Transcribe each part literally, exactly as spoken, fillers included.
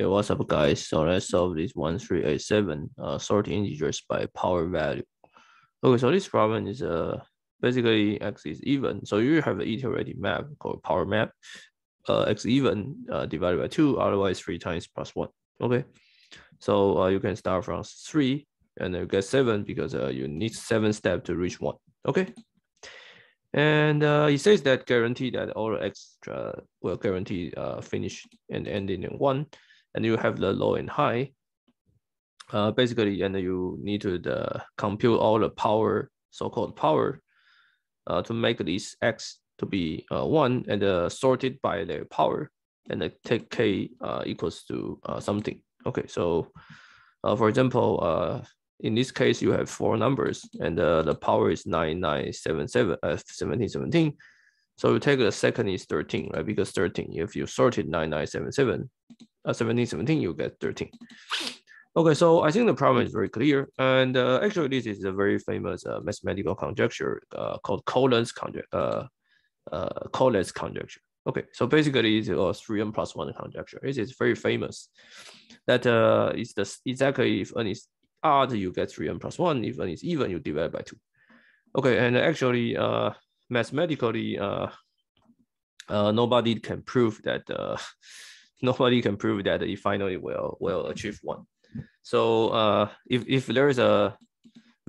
Hey, what's up guys? So let's solve this one three eight seven uh, sort integers by power value. Okay, so this problem is uh, basically x is even. So you have an iterative map called power map, uh, x even uh, divided by two, otherwise three times plus one. Okay, so uh, you can start from three and then you get seven because uh, you need seven steps to reach one. Okay, and uh, it says that guarantee that all extra will guarantee uh, finish and ending in one. And you have the low and high, uh, basically, and you need to uh, compute all the power, so-called power, uh, to make this x to be uh, one and uh, sorted by their power, and uh, take k uh, equals to uh, something. Okay, so uh, for example, uh, in this case, you have four numbers, and uh, the power is nine, nine, seven, seven, uh, seventeen, seventeen. So you take the second is thirteen, right? Because thirteen, if you sorted nine, nine, seven, seven. Uh, seventeen, seventeen, you get thirteen. Okay, so I think the problem is very clear. And uh, actually, this is a very famous uh, mathematical conjecture uh, called Collatz conjecture. Uh, uh, Collatz conjecture. Okay, so basically, it's a three n plus one conjecture. It is very famous. That uh, is the exactly if n is odd, you get three n plus one. If n is even, you divide by two. Okay, and actually, uh, mathematically, uh, uh, nobody can prove that. Uh, Nobody can prove that it finally will will achieve one. So uh, if if there is a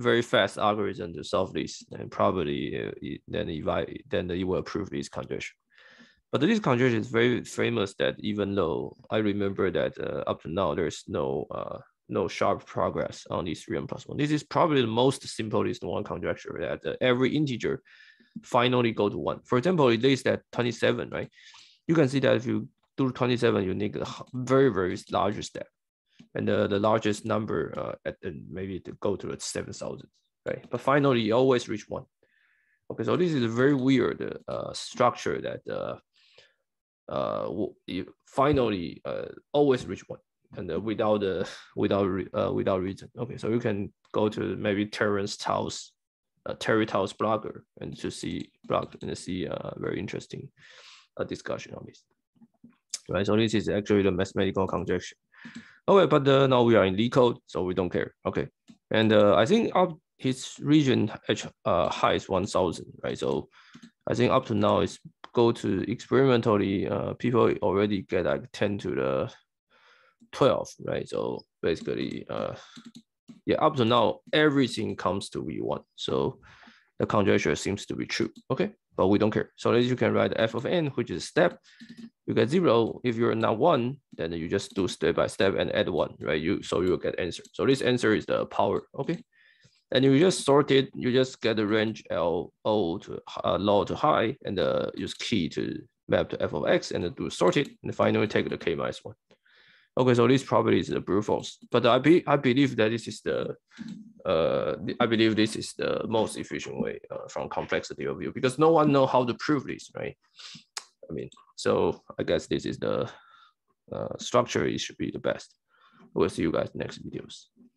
very fast algorithm to solve this, then probably it, then it then it will prove this conjecture. But this conjecture is very famous. That even though I remember that uh, up to now there's no uh, no sharp progress on this three n plus one. This is probably the most simplest one conjecture that uh, every integer finally go to one. For example, it is that twenty-seven, right? You can see that if you to twenty-seven, you need a very, very large step. And uh, the largest number, uh, at, uh, maybe to go to seven thousand, right? But finally, you always reach one. Okay, so this is a very weird uh, structure that uh, uh, you finally uh, always reach one, and uh, without, uh, without, uh, without reason. Okay, so you can go to maybe Terence Tao's, uh, Terry Tao's blogger and to see, blog, and see a very interesting uh, discussion on this. Right, so this is actually the mathematical conjecture. Okay, but uh, now we are in LeetCode, so we don't care. Okay, and uh, I think up his region H, uh, high is one thousand. Right, so I think up to now it's go to experimentally. Uh, people already get like ten to the twelve. Right, so basically, uh, yeah, up to now everything comes to V one. So the conjecture seems to be true. Okay. But we don't care. So as you can write f of n, which is step, you get zero. If you're not one, then you just do step by step and add one, right? You so you get answer. So this answer is the power, okay? And you just sort it. You just get the range L O to uh, low to high, and uh, use key to map to f of x, and do sort it, and finally take the k minus one. Okay, so this probably is the brute force. But I be I believe that this is the uh I believe this is the most efficient way uh, from complexity of view, because no one know how to prove this, right? I mean, so I guess this is the uh, structure. It should be the best. We'll see you guys next videos.